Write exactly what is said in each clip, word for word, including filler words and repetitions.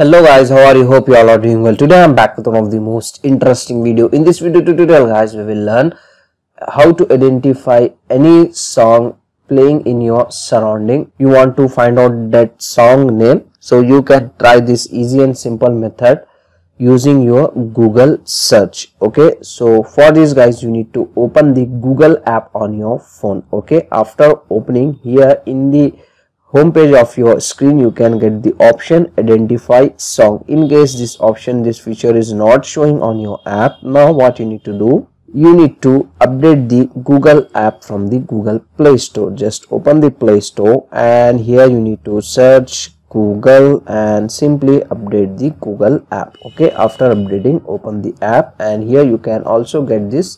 Hello guys, how are you? Hope you all are doing well. Today I'm back with one of the most interesting video. In this video tutorial guys, we will learn how to identify any song playing in your surrounding. You want to find out that song name, so you can try this easy and simple method using your Google search. Okay, so for this guys, you need to open the Google app on your phone. Okay, after opening, here in the home page of your screen you can get the option identify song. In case this option, this feature is not showing on your app, now what you need to do, you need to update the Google app from the Google Play Store. Just open the Play Store and here you need to search Google and simply update the Google app. Okay, after updating, open the app and here you can also get this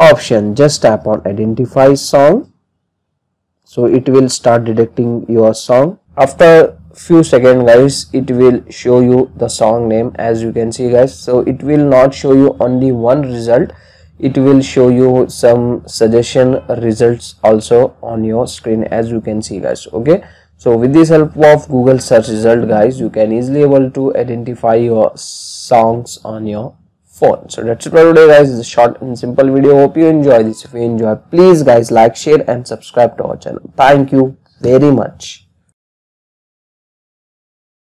option. Just tap on identify song. So it will start detecting your song. After few seconds guys, it will show you the song name, as you can see guys. So it will not show you only one result, it will show you some suggestion results also on your screen, as you can see guys. Okay, so with this help of Google search result guys, you can easily able to identify your songs on your phone. So that's it for today guys. It's a short and simple video. Hope you enjoy this. If you enjoy, please guys like, share and subscribe to our channel. Thank you very much.